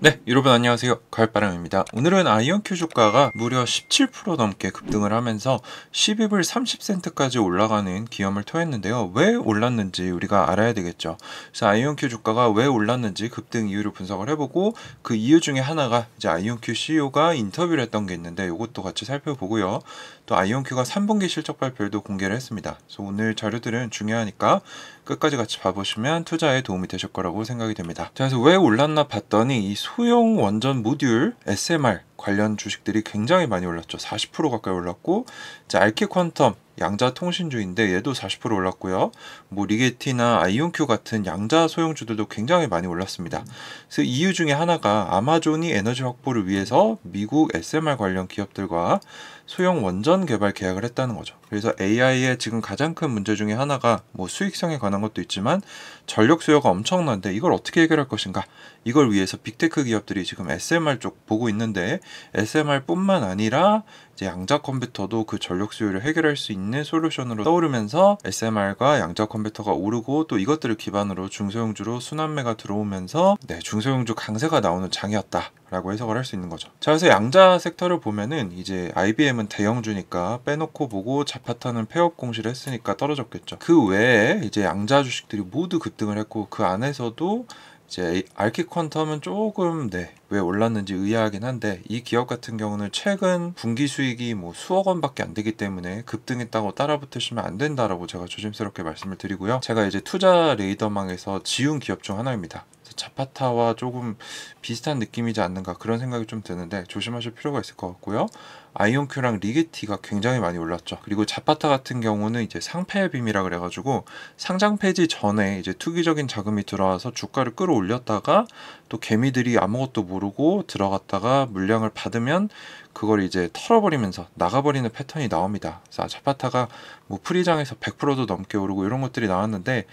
네, 여러분 안녕하세요. 가을바람입니다. 오늘은 아이언큐 주가가 무려 17% 넘게 급등을 하면서 12불 30센트까지 올라가는 기염을 토했는데요. 왜 올랐는지 우리가 알아야 되겠죠. 그래서 아이언큐 주가가 왜 올랐는지 급등 이유를 분석을 해보고, 그 이유 중에 하나가 이제 IonQ CEO가 인터뷰를 했던 게 있는데 이것도 같이 살펴보고요. 또 IonQ가 3분기 실적 발표도 공개를 했습니다. 그래서 오늘 자료들은 중요하니까 끝까지 같이 봐보시면 투자에 도움이 되실 거라고 생각이 됩니다. 자, 그래서 왜 올랐나 봤더니 이 소형 원전 모듈 SMR 관련 주식들이 굉장히 많이 올랐죠. 40% 가까이 올랐고, 이제 알키퀀텀 양자통신주인데 얘도 40% 올랐고요. 뭐 리게티나 아이온큐 같은 양자 소형주들도 굉장히 많이 올랐습니다. 그래서 이유 중에 하나가 아마존이 에너지 확보를 위해서 미국 SMR 관련 기업들과 소형 원전 개발 계약을 했다는 거죠. 그래서 AI의 지금 가장 큰 문제 중에 하나가 뭐 수익성에 관한 것도 있지만 전력 수요가 엄청난데 이걸 어떻게 해결할 것인가, 이걸 위해서 빅테크 기업들이 지금 SMR 쪽 보고 있는데, SMR뿐만 아니라 이제 양자 컴퓨터도 그 전력 수요를 해결할 수 있는 솔루션으로 떠오르면서 SMR과 양자 컴퓨터가 오르고, 또 이것들을 기반으로 중소형주로 순환매가 들어오면서 중소형주 강세가 나오는 장이었다 라고 해석을 할 수 있는 거죠. 자, 그래서 양자 섹터를 보면은 이제 IBM은 대형주니까 빼놓고 보고, 자파타는 폐업 공시를 했으니까 떨어졌겠죠. 그 외에 이제 양자 주식들이 모두 급등을 했고, 그 안에서도 이제 알키퀀텀은 조금 왜 올랐는지 의아하긴 한데, 이 기업 같은 경우는 최근 분기 수익이 뭐 수억 원밖에 안 되기 때문에 급등했다고 따라 붙으시면 안 된다라고 제가 조심스럽게 말씀을 드리고요. 제가 이제 투자 레이더망에서 지운 기업 중 하나입니다. 자파타와 조금 비슷한 느낌이지 않는가 그런 생각이 좀 드는데 조심하실 필요가 있을 것 같고요. 아이온큐랑 리게티가 굉장히 많이 올랐죠. 그리고 자파타 같은 경우는 이제 상패의 빔이라 그래가지고 상장 폐지 전에 이제 투기적인 자금이 들어와서 주가를 끌어올렸다가, 또 개미들이 아무것도 모르고 들어갔다가 물량을 받으면 그걸 이제 털어버리면서 나가버리는 패턴이 나옵니다. 그래서 자파타가 뭐 프리장에서 100%도 넘게 오르고 이런 것들이 나왔는데,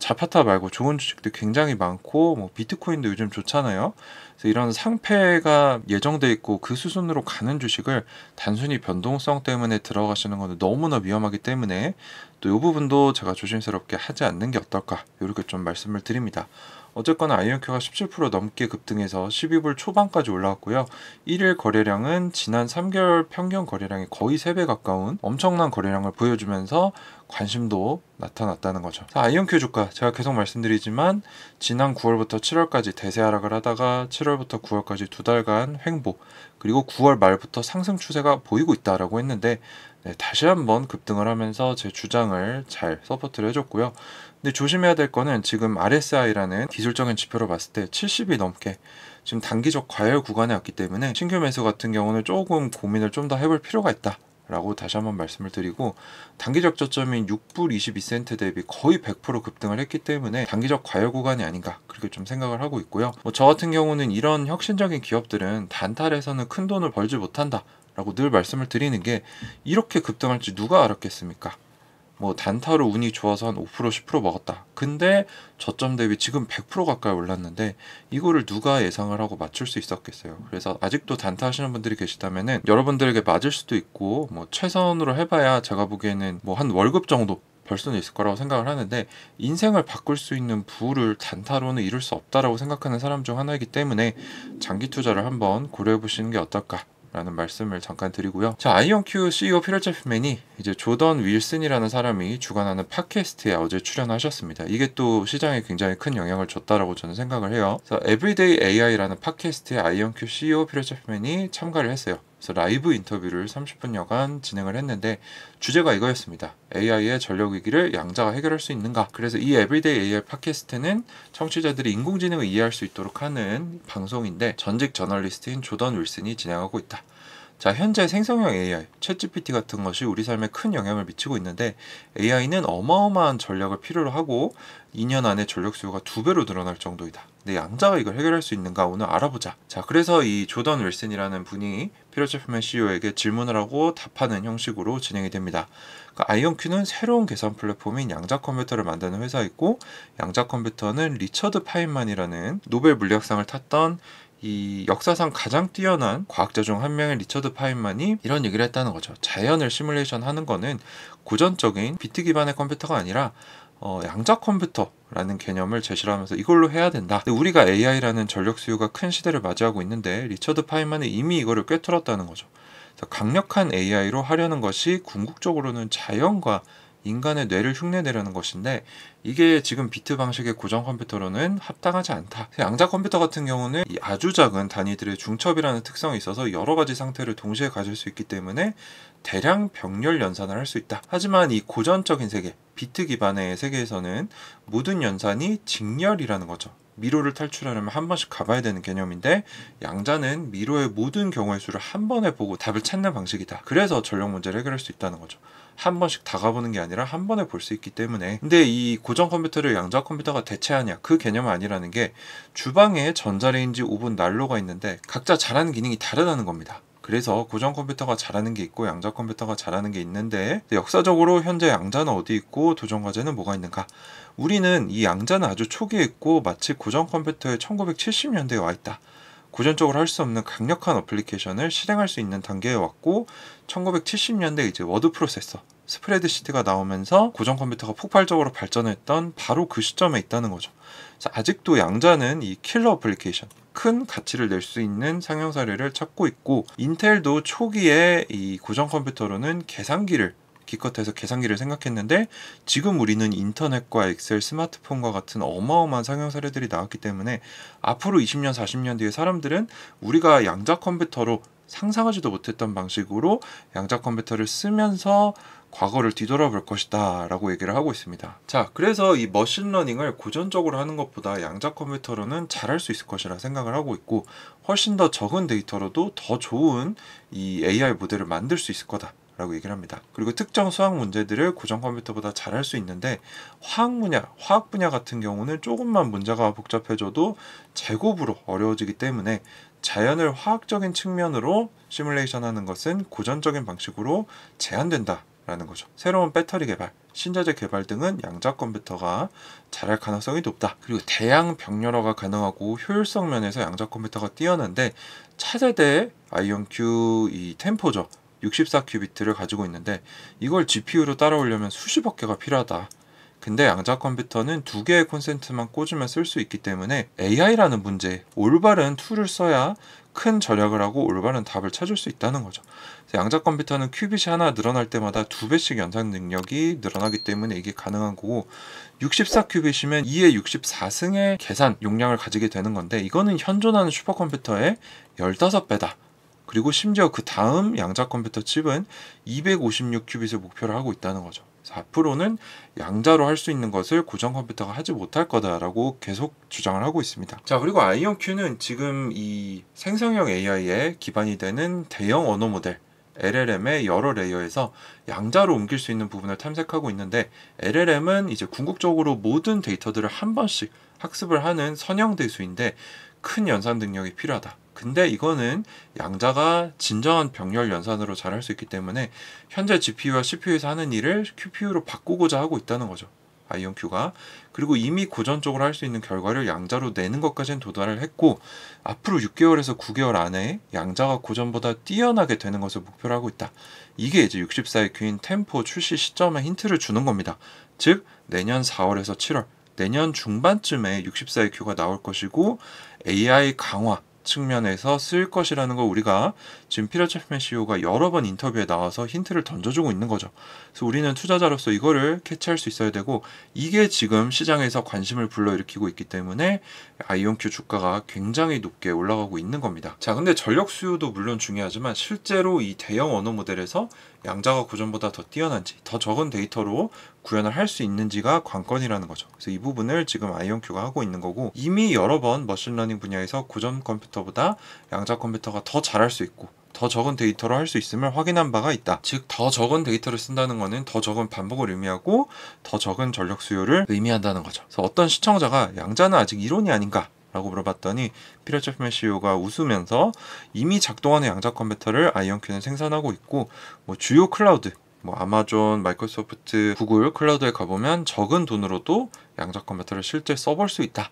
자파타 말고 좋은 주식도 굉장히 많고, 뭐 비트코인도 요즘 좋잖아요. 그래서 이런 상패가 예정돼 있고 그 수순으로 가는 주식을 단순히 변동성 때문에 들어가시는 건 너무나 위험하기 때문에 또 이 부분도 제가 조심스럽게 하지 않는 게 어떨까 이렇게 좀 말씀을 드립니다. 어쨌거나 아이온큐가 17% 넘게 급등해서 12불 초반까지 올라왔고요. 1일 거래량은 지난 3개월 평균 거래량이 거의 3배 가까운 엄청난 거래량을 보여주면서 관심도 나타났다는 거죠. 아이온큐 주가 제가 계속 말씀드리지만 지난 9월부터 7월까지 대세 하락을 하다가 7월부터 9월까지 두 달간 횡보, 그리고 9월 말부터 상승 추세가 보이고 있다라고 했는데 다시 한번 급등을 하면서 제 주장을 잘 서포트를 해줬고요. 근데 조심해야 될 거는 지금 RSI라는 기술적인 지표로 봤을 때 70이 넘게 지금 단기적 과열 구간에 왔기 때문에 신규 매수 같은 경우는 조금 고민을 좀 더 해볼 필요가 있다 라고 다시 한번 말씀을 드리고, 단기적 저점인 6불 22센트 대비 거의 100% 급등을 했기 때문에 단기적 과열 구간이 아닌가 그렇게 좀 생각을 하고 있고요. 뭐 저 같은 경우는 이런 혁신적인 기업들은 단타에서는 큰 돈을 벌지 못한다 라고 늘 말씀을 드리는 게, 이렇게 급등할지 누가 알았겠습니까? 뭐 단타로 운이 좋아서 한 5% 10% 먹었다, 근데 저점 대비 지금 100% 가까이 올랐는데 이거를 누가 예상을 하고 맞출 수 있었겠어요. 그래서 아직도 단타 하시는 분들이 계시다면은 여러분들에게 맞을 수도 있고, 뭐 최선으로 해봐야 제가 보기에는 뭐 한 월급 정도 벌 수는 있을 거라고 생각을 하는데, 인생을 바꿀 수 있는 부를 단타로는 이룰 수 없다라고 생각하는 사람 중 하나이기 때문에 장기 투자를 한번 고려해 보시는 게 어떨까 라는 말씀을 잠깐 드리고요. 자, IonQ CEO 피터 챕핀이 이제 조던 윌슨이라는 사람이 주관하는 팟캐스트에 어제 출연하셨습니다. 이게 또 시장에 굉장히 큰 영향을 줬다라고 저는 생각을 해요. 그래서 Everyday AI라는 팟캐스트에 IonQ CEO 피터 챕핀이 참가를 했어요. 그래서 라이브 인터뷰를 30분여간 진행을 했는데 주제가 이거였습니다. AI의 전력 위기를 양자가 해결할 수 있는가? 그래서 이 에브리데이 AI 팟캐스트는 청취자들이 인공지능을 이해할 수 있도록 하는 방송인데 전직 저널리스트인 조던 윌슨이 진행하고 있다. 자, 현재 생성형 AI, 챗GPT 같은 것이 우리 삶에 큰 영향을 미치고 있는데 AI는 어마어마한 전략을 필요로 하고 2년 안에 전력 수요가 2배로 늘어날 정도이다. 근데 양자가 이걸 해결할 수 있는가 오늘 알아보자. 자, 그래서 이 조던 윌슨이라는 분이 피터 챕핀 CEO에게 질문을 하고 답하는 형식으로 진행이 됩니다. 그러니까 IonQ는 새로운 계산 플랫폼인 양자 컴퓨터를 만드는 회사이고, 양자 컴퓨터는 리처드 파인만이라는 노벨 물리학상을 탔던 이 역사상 가장 뛰어난 과학자 중 한 명인 리처드 파인만이 이런 얘기를 했다는 거죠. 자연을 시뮬레이션 하는 거는 고전적인 비트 기반의 컴퓨터가 아니라 양자 컴퓨터라는 개념을 제시를 하면서 이걸로 해야 된다. 근데 우리가 AI라는 전력 수요가 큰 시대를 맞이하고 있는데 리처드 파인만은 이미 이거를 꿰뚫었다는 거죠. 그래서 강력한 AI로 하려는 것이 궁극적으로는 자연과 인간의 뇌를 흉내내려는 것인데 이게 지금 비트 방식의 고정 컴퓨터로는 합당하지 않다. 양자 컴퓨터 같은 경우는 이 아주 작은 단위들의 중첩이라는 특성이 있어서 여러 가지 상태를 동시에 가질 수 있기 때문에 대량 병렬 연산을 할 수 있다. 하지만 이 고전적인 세계, 비트 기반의 세계에서는 모든 연산이 직렬이라는 거죠. 미로를 탈출하려면 한 번씩 가봐야 되는 개념인데 양자는 미로의 모든 경우의 수를 한 번에 보고 답을 찾는 방식이다. 그래서 전력 문제를 해결할 수 있다는 거죠. 한 번씩 다 가보는 게 아니라 한 번에 볼 수 있기 때문에. 근데 이 고정 컴퓨터를 양자 컴퓨터가 대체하냐, 그 개념은 아니라는 게 주방에 전자레인지, 오븐, 난로가 있는데 각자 잘하는 기능이 다르다는 겁니다. 그래서 고정 컴퓨터가 잘하는 게 있고 양자 컴퓨터가 잘하는 게 있는데 역사적으로 현재 양자는 어디 있고 도전 과제는 뭐가 있는가? 우리는 이 양자는 아주 초기에 있고 마치 고정 컴퓨터의 1970년대에 와 있다. 고전적으로 할 수 없는 강력한 어플리케이션을 실행할 수 있는 단계에 왔고 1970년대 이제 워드 프로세서, 스프레드시트가 나오면서 고정 컴퓨터가 폭발적으로 발전했던 바로 그 시점에 있다는 거죠. 그래서 아직도 양자는 이 킬러 어플리케이션, 큰 가치를 낼 수 있는 상용 사례를 찾고 있고 인텔도 초기에 이 고정 컴퓨터로는 계산기를 기껏해서 계산기를 생각했는데 지금 우리는 인터넷과 엑셀, 스마트폰과 같은 어마어마한 상용 사례들이 나왔기 때문에 앞으로 20년, 40년 뒤에 사람들은 우리가 양자 컴퓨터로 상상하지도 못했던 방식으로 양자 컴퓨터를 쓰면서 과거를 뒤돌아볼 것이다 라고 얘기를 하고 있습니다. 자, 그래서 이 머신러닝을 고전적으로 하는 것보다 양자 컴퓨터로는 잘할 수 있을 것이라 생각을 하고 있고 훨씬 더 적은 데이터로도 더 좋은 이 AI 모델을 만들 수 있을 거다 라고 얘기를 합니다. 그리고 특정 수학 문제들을 고정 컴퓨터보다 잘할 수 있는데 화학 분야, 화학 분야 같은 경우는 조금만 문제가 복잡해져도 제곱으로 어려워지기 때문에 자연을 화학적인 측면으로 시뮬레이션 하는 것은 고전적인 방식으로 제한된다 라는 거죠. 새로운 배터리 개발, 신자재 개발 등은 양자 컴퓨터가 잘할 가능성이 높다. 그리고 대양 병렬화가 가능하고 효율성 면에서 양자 컴퓨터가 뛰어난데 차세대 IonQ 이 템포죠. 64큐비트를 가지고 있는데 이걸 GPU로 따라오려면 수십억 개가 필요하다. 근데 양자 컴퓨터는 두 개의 콘센트만 꽂으면 쓸 수 있기 때문에 AI라는 문제에 올바른 툴을 써야 큰 절약을 하고 올바른 답을 찾을 수 있다는 거죠. 양자 컴퓨터는 큐빗이 하나 늘어날 때마다 두 배씩 연산 능력이 늘어나기 때문에 이게 가능한 거고 64큐빗이면 2의 64승의 계산 용량을 가지게 되는 건데 이거는 현존하는 슈퍼컴퓨터의 15배다. 그리고 심지어 그 다음 양자 컴퓨터 칩은 256큐빗을 목표로 하고 있다는 거죠. 그래서 앞으로는 양자로 할 수 있는 것을 고정 컴퓨터가 하지 못할 거다라고 계속 주장을 하고 있습니다. 자, 그리고 아이온큐는 지금 이 생성형 AI에 기반이 되는 대형 언어 모델 LLM의 여러 레이어에서 양자로 옮길 수 있는 부분을 탐색하고 있는데 LLM은 이제 궁극적으로 모든 데이터들을 한 번씩 학습을 하는 선형 대수인데 큰 연산 능력이 필요하다. 근데 이거는 양자가 진정한 병렬 연산으로 잘할 수 있기 때문에 현재 GPU와 CPU에서 하는 일을 QPU로 바꾸고자 하고 있다는 거죠. IonQ가. 그리고 이미 고전적으로 할 수 있는 결과를 양자로 내는 것까지는 도달을 했고 앞으로 6개월에서 9개월 안에 양자가 고전보다 뛰어나게 되는 것을 목표로 하고 있다. 이게 이제 34AQ인 템포 출시 시점에 힌트를 주는 겁니다. 즉 내년 4월에서 7월, 내년 중반쯤에 64AQ가 나올 것이고 AI 강화 측면에서 쓸 것이라는 걸 우리가 지금 피터 챕핀 CEO가 여러 번 인터뷰에 나와서 힌트를 던져주고 있는 거죠. 그래서 우리는 투자자로서 이거를 캐치할 수 있어야 되고 이게 지금 시장에서 관심을 불러일으키고 있기 때문에 IonQ 주가가 굉장히 높게 올라가고 있는 겁니다. 자, 근데 전력 수요도 물론 중요하지만 실제로 이 대형 언어 모델에서 양자가 고전보다 더 뛰어난지, 더 적은 데이터로 구현을 할 수 있는지가 관건이라는 거죠. 그래서 이 부분을 지금 IonQ가 하고 있는 거고 이미 여러 번 머신러닝 분야에서 고전 컴퓨터보다 양자 컴퓨터가 더 잘할 수 있고 더 적은 데이터로 할 수 있음을 확인한 바가 있다. 즉 더 적은 데이터를 쓴다는 거는 더 적은 반복을 의미하고 더 적은 전력 수요를 의미한다는 거죠. 그래서 어떤 시청자가 양자는 아직 이론이 아닌가? 라고 물어봤더니 피터 챕핀 CEO가 웃으면서 이미 작동하는 양자 컴퓨터를 IonQ는 생산하고 있고 주요 클라우드 아마존, 마이크로소프트, 구글 클라우드에 가보면 적은 돈으로도 양자 컴퓨터를 실제 써볼 수 있다.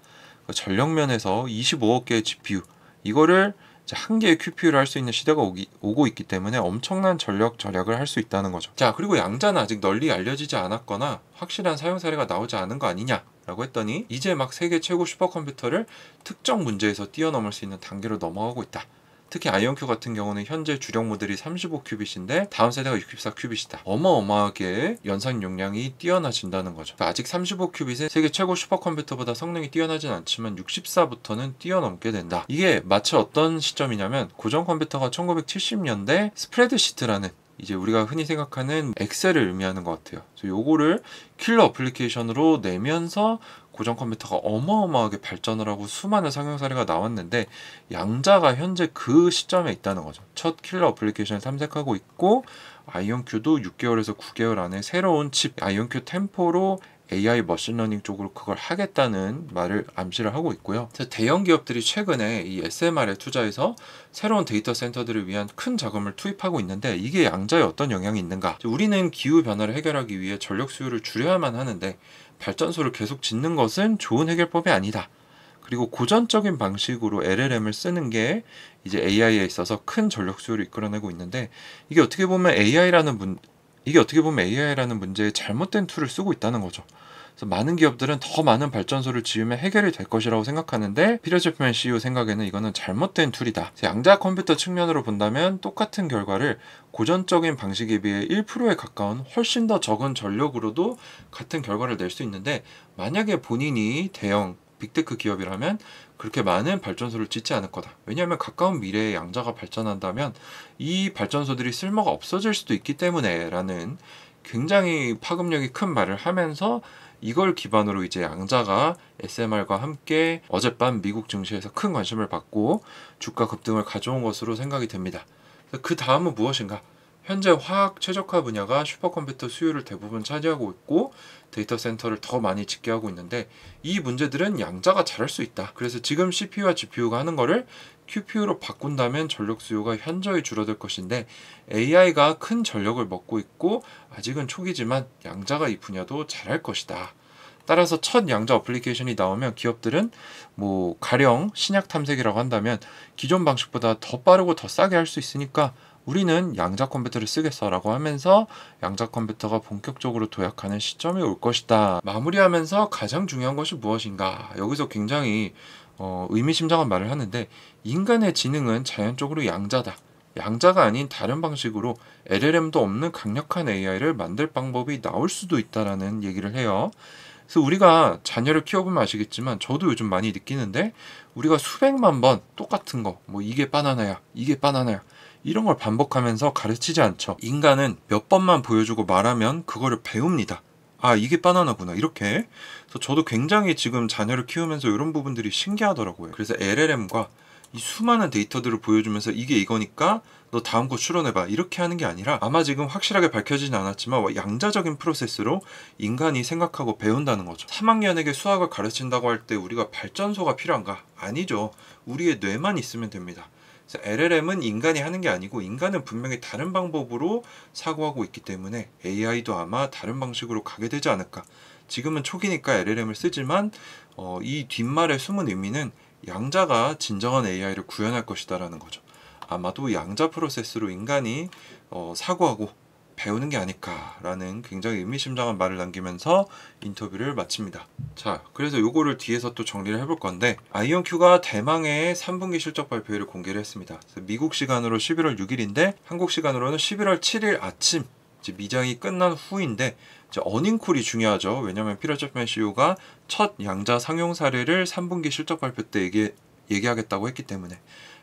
전력 면에서 25억 개의 GPU 이거를 이제 한 개의 QPU를 할 수 있는 시대가 오고 있기 때문에 엄청난 전력 절약을 할 수 있다는 거죠. 자, 그리고 양자는 아직 널리 알려지지 않았거나 확실한 사용 사례가 나오지 않은 거 아니냐 라고 했더니 이제 막 세계 최고 슈퍼컴퓨터를 특정 문제에서 뛰어넘을 수 있는 단계로 넘어가고 있다. 특히 아이온큐 같은 경우는 현재 주력 모델이 35큐빗인데 다음 세대가 64큐빗이다. 어마어마하게 연산 용량이 뛰어나진다는 거죠. 그러니까 아직 35큐빗은 세계 최고 슈퍼컴퓨터보다 성능이 뛰어나진 않지만 64부터는 뛰어넘게 된다. 이게 마치 어떤 시점이냐면 고전 컴퓨터가 1970년대 스프레드시트라는 이제 우리가 흔히 생각하는 엑셀을 의미하는 것 같아요. 그래서 요거를 킬러 어플리케이션으로 내면서 고전 컴퓨터가 어마어마하게 발전을 하고 수많은 상용 사례가 나왔는데 양자가 현재 그 시점에 있다는 거죠. 첫 킬러 어플리케이션을 탐색하고 있고 아이온큐도 6개월에서 9개월 안에 새로운 칩 아이온큐 템포로 AI 머신러닝 쪽으로 그걸 하겠다는 말을 암시를 하고 있고요. 그래서 대형 기업들이 최근에 이 SMR에 투자해서 새로운 데이터 센터들을 위한 큰 자금을 투입하고 있는데 이게 양자에 어떤 영향이 있는가? 우리는 기후 변화를 해결하기 위해 전력 수요를 줄여야만 하는데 발전소를 계속 짓는 것은 좋은 해결법이 아니다. 그리고 고전적인 방식으로 LLM을 쓰는 게 이제 AI에 있어서 큰 전력 수요를 이끌어내고 있는데 이게 어떻게 보면 AI라는 문제에 잘못된 툴을 쓰고 있다는 거죠. 그래서 많은 기업들은 더 많은 발전소를 지으면 해결이 될 것이라고 생각하는데 피터 채핀 CEO 생각에는 이거는 잘못된 툴이다. 양자 컴퓨터 측면으로 본다면 똑같은 결과를 고전적인 방식에 비해 1%에 가까운 훨씬 더 적은 전력으로도 같은 결과를 낼 수 있는데 만약에 본인이 대형 빅테크 기업이라면 그렇게 많은 발전소를 짓지 않을 거다. 왜냐하면 가까운 미래에 양자가 발전한다면 이 발전소들이 쓸모가 없어질 수도 있기 때문에 라는 굉장히 파급력이 큰 말을 하면서 이걸 기반으로 이제 양자가 SMR과 함께 어젯밤 미국 증시에서 큰 관심을 받고 주가 급등을 가져온 것으로 생각이 됩니다. 그 다음은 무엇인가? 현재 화학 최적화 분야가 슈퍼컴퓨터 수요를 대부분 차지하고 있고 데이터 센터를 더 많이 짓게 하고 있는데 이 문제들은 양자가 잘할 수 있다. 그래서 지금 CPU와 GPU가 하는 거를 QPU로 바꾼다면 전력 수요가 현저히 줄어들 것인데 AI가 큰 전력을 먹고 있고 아직은 초기지만 양자가 이 분야도 잘할 것이다. 따라서 첫 양자 어플리케이션이 나오면 기업들은 뭐 가령 신약 탐색이라고 한다면 기존 방식보다 더 빠르고 더 싸게 할 수 있으니까 우리는 양자 컴퓨터를 쓰겠어라고 하면서 양자 컴퓨터가 본격적으로 도약하는 시점이 올 것이다. 마무리하면서 가장 중요한 것이 무엇인가? 여기서 굉장히 의미심장한 말을 하는데 인간의 지능은 자연적으로 양자다. 양자가 아닌 다른 방식으로 LLM도 없는 강력한 AI를 만들 방법이 나올 수도 있다라는 얘기를 해요. 그래서 우리가 자녀를 키워보면 아시겠지만 저도 요즘 많이 느끼는데 우리가 수백만 번 똑같은 거 뭐 이게 바나나야, 이게 바나나야 이런 걸 반복하면서 가르치지 않죠. 인간은 몇 번만 보여주고 말하면 그거를 배웁니다. 아, 이게 바나나구나 이렇게. 그래서 저도 굉장히 지금 자녀를 키우면서 이런 부분들이 신기하더라고요. 그래서 LLM과 이 수많은 데이터들을 보여주면서 이게 이거니까 너 다음 거 추론해봐 이렇게 하는 게 아니라 아마 지금 확실하게 밝혀지진 않았지만 양자적인 프로세스로 인간이 생각하고 배운다는 거죠. 3학년에게 수학을 가르친다고 할 때 우리가 발전소가 필요한가? 아니죠. 우리의 뇌만 있으면 됩니다. LLM은 인간이 하는 게 아니고 인간은 분명히 다른 방법으로 사고하고 있기 때문에 AI도 아마 다른 방식으로 가게 되지 않을까. 지금은 초기니까 LLM을 쓰지만 이 뒷말의 숨은 의미는 양자가 진정한 AI를 구현할 것이다라는 거죠. 아마도 양자 프로세스로 인간이 사고하고 배우는 게 아닐까라는 굉장히 의미심장한 말을 남기면서 인터뷰를 마칩니다. 자, 그래서 요거를 뒤에서 또 정리를 해볼 건데 아이온큐가 대망의 3분기 실적 발표회를 공개를 했습니다. 미국 시간으로 11월 6일인데 한국 시간으로는 11월 7일 아침 이제 미장이 끝난 후인데 이제 어닝콜이 중요하죠. 왜냐하면 피터 채핀 CEO가 첫 양자 상용 사례를 3분기 실적 발표 때 얘기하겠다고 했기 때문에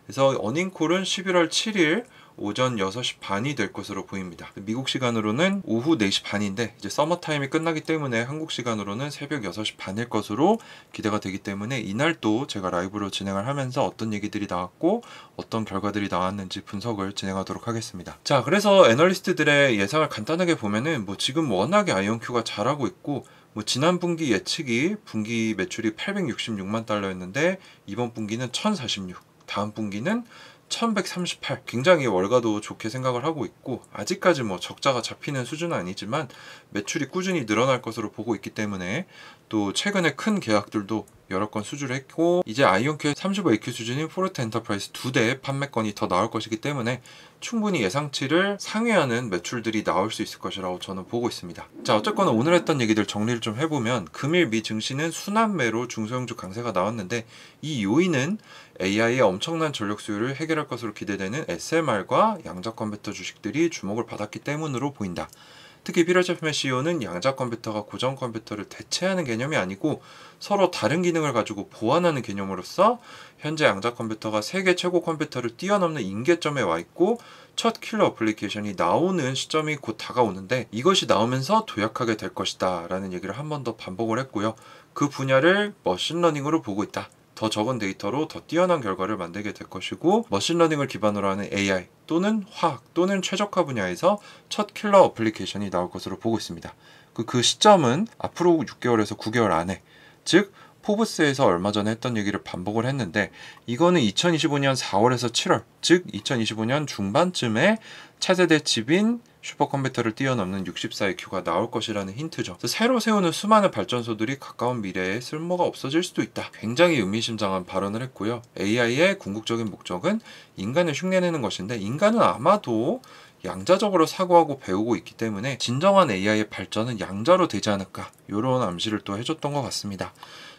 그래서 어닝콜은 11월 7일 오전 6시 반이 될 것으로 보입니다. 미국 시간으로는 오후 4시 반인데 이제 서머 타임이 끝나기 때문에 한국 시간으로는 새벽 6시 반일 것으로 기대가 되기 때문에 이날도 제가 라이브로 진행을 하면서 어떤 얘기들이 나왔고 어떤 결과들이 나왔는지 분석을 진행하도록 하겠습니다. 자, 그래서 애널리스트들의 예상을 간단하게 보면은 뭐 지금 워낙에 아이온큐가 잘하고 있고 뭐 지난 분기 예측이 분기 매출이 866만 달러였는데 이번 분기는 1046, 다음 분기는 1138, 굉장히 월가도 좋게 생각을 하고 있고 아직까지 뭐 적자가 잡히는 수준은 아니지만 매출이 꾸준히 늘어날 것으로 보고 있기 때문에 또 최근에 큰 계약들도 여러 건 수주를 했고, 이제 아이온큐의 35AQ 수준인 포르테 엔터프라이즈 2대의 판매권이 더 나올 것이기 때문에 충분히 예상치를 상회하는 매출들이 나올 수 있을 것이라고 저는 보고 있습니다. 자, 어쨌거나 오늘 했던 얘기들 정리를 좀 해보면, 금일 미 증시는 순환매로 중소형주 강세가 나왔는데, 이 요인은 AI의 엄청난 전력 수요를 해결할 것으로 기대되는 SMR과 양자 컴퓨터 주식들이 주목을 받았기 때문으로 보인다. 특히 피터 채핀 CEO는 양자 컴퓨터가 고정 컴퓨터를 대체하는 개념이 아니고 서로 다른 기능을 가지고 보완하는 개념으로서 현재 양자 컴퓨터가 세계 최고 컴퓨터를 뛰어넘는 임계점에 와 있고 첫 킬러 어플리케이션이 나오는 시점이 곧 다가오는데 이것이 나오면서 도약하게 될 것이다 라는 얘기를 한 번 더 반복을 했고요. 그 분야를 머신러닝으로 보고 있다. 더 적은 데이터로 더 뛰어난 결과를 만들게 될 것이고 머신러닝을 기반으로 하는 AI 또는 화학 또는 최적화 분야에서 첫 킬러 어플리케이션이 나올 것으로 보고 있습니다. 그 시점은 앞으로 6개월에서 9개월 안에, 즉 포브스에서 얼마 전에 했던 얘기를 반복을 했는데 이거는 2025년 4월에서 7월, 즉 2025년 중반쯤에 차세대 칩인 슈퍼컴퓨터를 뛰어넘는 34AQ가 나올 것이라는 힌트죠. 새로 세우는 수많은 발전소들이 가까운 미래에 쓸모가 없어질 수도 있다. 굉장히 의미심장한 발언을 했고요. AI의 궁극적인 목적은 인간을 흉내내는 것인데 인간은 아마도 양자적으로 사고하고 배우고 있기 때문에 진정한 AI의 발전은 양자로 되지 않을까, 이런 암시를 또 해줬던 것 같습니다.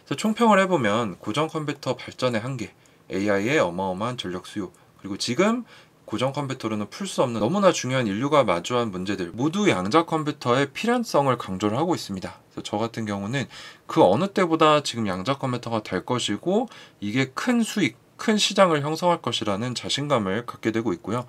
그래서 총평을 해보면 고정 컴퓨터 발전의 한계, AI의 어마어마한 전력 수요, 그리고 지금 고정 컴퓨터로는 풀 수 없는 너무나 중요한 인류가 마주한 문제들, 모두 양자 컴퓨터의 필연성을 강조를 하고 있습니다. 그래서 저 같은 경우는 그 어느 때보다 지금 양자 컴퓨터가 될 것이고 이게 큰 수익, 큰 시장을 형성할 것이라는 자신감을 갖게 되고 있고요.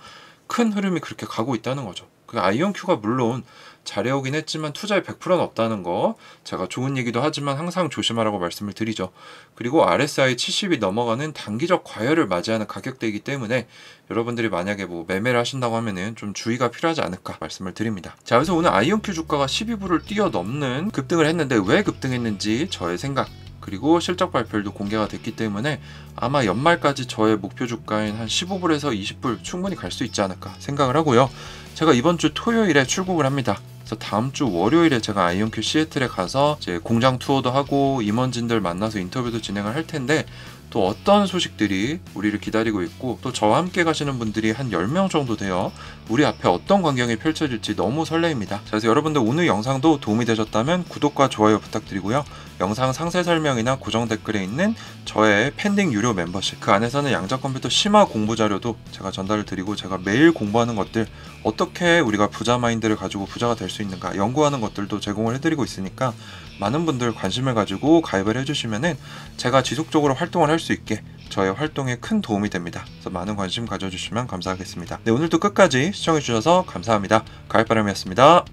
큰 흐름이 그렇게 가고 있다는 거죠. 아이온큐가 물론 잘해오긴 했지만 투자에 100%는 없다는 거 제가 좋은 얘기도 하지만 항상 조심하라고 말씀을 드리죠. 그리고 RSI 70이 넘어가는 단기적 과열을 맞이하는 가격대이기 때문에 여러분들이 만약에 매매를 하신다고 하면은 좀 주의가 필요하지 않을까 말씀을 드립니다. 자, 그래서 오늘 아이온큐 주가가 12불을 뛰어넘는 급등을 했는데 왜 급등했는지 저의 생각, 그리고 실적 발표도 공개가 됐기 때문에 아마 연말까지 저의 목표 주가인 한 15불에서 20불 충분히 갈 수 있지 않을까 생각을 하고요. 제가 이번 주 토요일에 출국을 합니다. 그래서 다음 주 월요일에 제가 IonQ 시애틀에 가서 이제 공장 투어도 하고 임원진들 만나서 인터뷰도 진행을 할 텐데 또 어떤 소식들이 우리를 기다리고 있고 또 저와 함께 가시는 분들이 한 10명 정도 돼요. 우리 앞에 어떤 광경이 펼쳐질지 너무 설레입니다. 자, 그래서 여러분들 오늘 영상도 도움이 되셨다면 구독과 좋아요 부탁드리고요. 영상 상세 설명이나 고정 댓글에 있는 저의 팬딩 유료 멤버십, 그 안에서는 양자 컴퓨터 심화 공부 자료도 제가 전달을 드리고 제가 매일 공부하는 것들, 어떻게 우리가 부자 마인드를 가지고 부자가 될 수 있는가 연구하는 것들도 제공을 해드리고 있으니까 많은 분들 관심을 가지고 가입을 해주시면은 제가 지속적으로 활동을 할 수 있게 저의 활동에 큰 도움이 됩니다. 그래서 많은 관심 가져주시면 감사하겠습니다. 네, 오늘도 끝까지 시청해주셔서 감사합니다. 가을바람이었습니다.